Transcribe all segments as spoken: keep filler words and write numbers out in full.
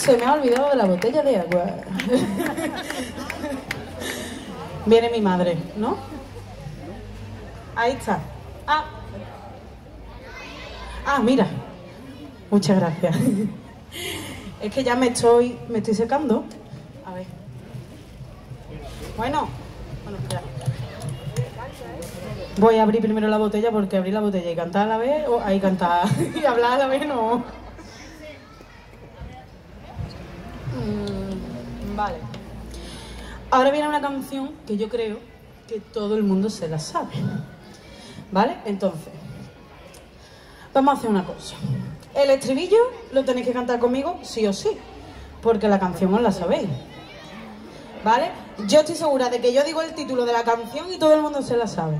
se me ha olvidado de la botella de agua. Viene mi madre, ¿no? Ahí está. Ah, ah mira. Muchas gracias. Es que ya me estoy, me estoy secando. A ver. Bueno. Bueno, espera. Voy a abrir primero la botella porque abrir la botella y cantar a la vez, o oh, ahí cantar y hablar a la vez no. Mm, vale. Ahora viene una canción que yo creo que todo el mundo se la sabe. ¿Vale? Entonces, vamos a hacer una cosa. El estribillo lo tenéis que cantar conmigo sí o sí, porque la canción os la sabéis. ¿Vale? Yo estoy segura de que yo digo el título de la canción y todo el mundo se la sabe.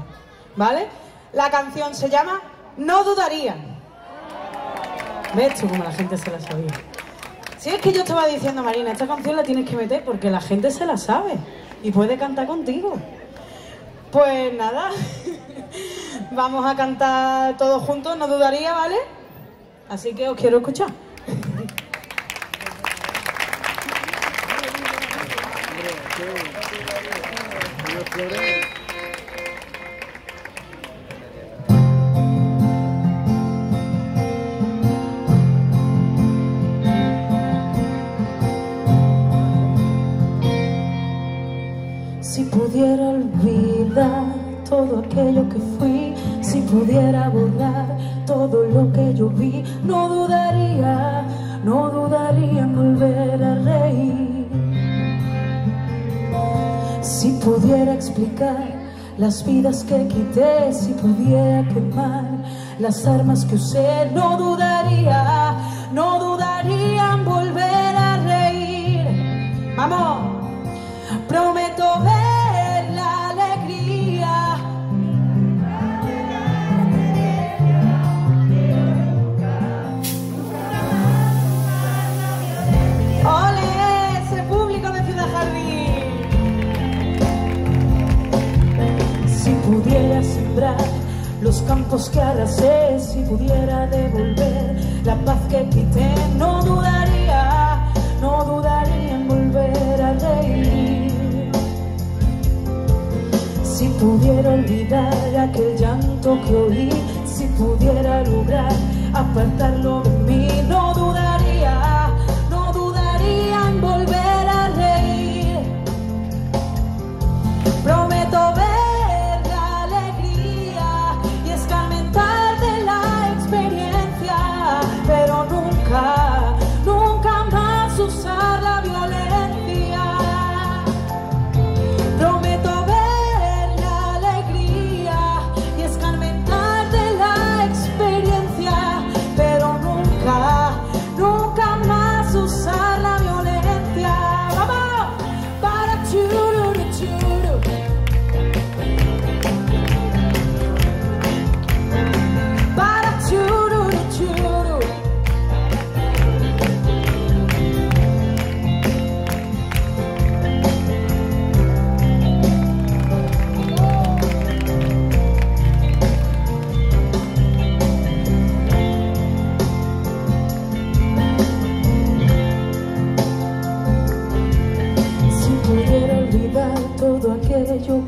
¿Vale? La canción se llama No Dudaría. ¿Ves tú cómo la gente se la sabía? Si es que yo estaba diciendo, Marina, esta canción la tienes que meter porque la gente se la sabe y puede cantar contigo. Pues nada, vamos a cantar todos juntos, No Dudaría, ¿vale? Así que os quiero escuchar. Si pudiera olvidar todo aquello que fui, si pudiera borrar todo lo que yo vi, no dudaría, no dudaría en volver a reír. Si pudiera explicar las vidas que quité, si pudiera quemar las armas que usé, no dudaría, no dudaría en volver a reír. ¡Vamos! Prometo ver la alegría. ¡Ole! Ese público de Ciudad Jardín. Si pudiera sembrar los campos que arrasé, si pudiera devolver la paz que quité, no dudaría, no dudaría en volver a reír. Si pudiera olvidar aquel llanto que oí, si pudiera lograr apartarlo de mí, no dudaría, no dudaría en volver a reír. Prometo ver la alegría y escarmentar de la experiencia, pero nunca, nunca más usar la violencia. Prometo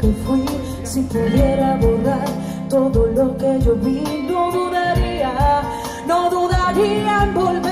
que fui, si pudiera borrar todo lo que yo vi, no dudaría, no dudaría en volver.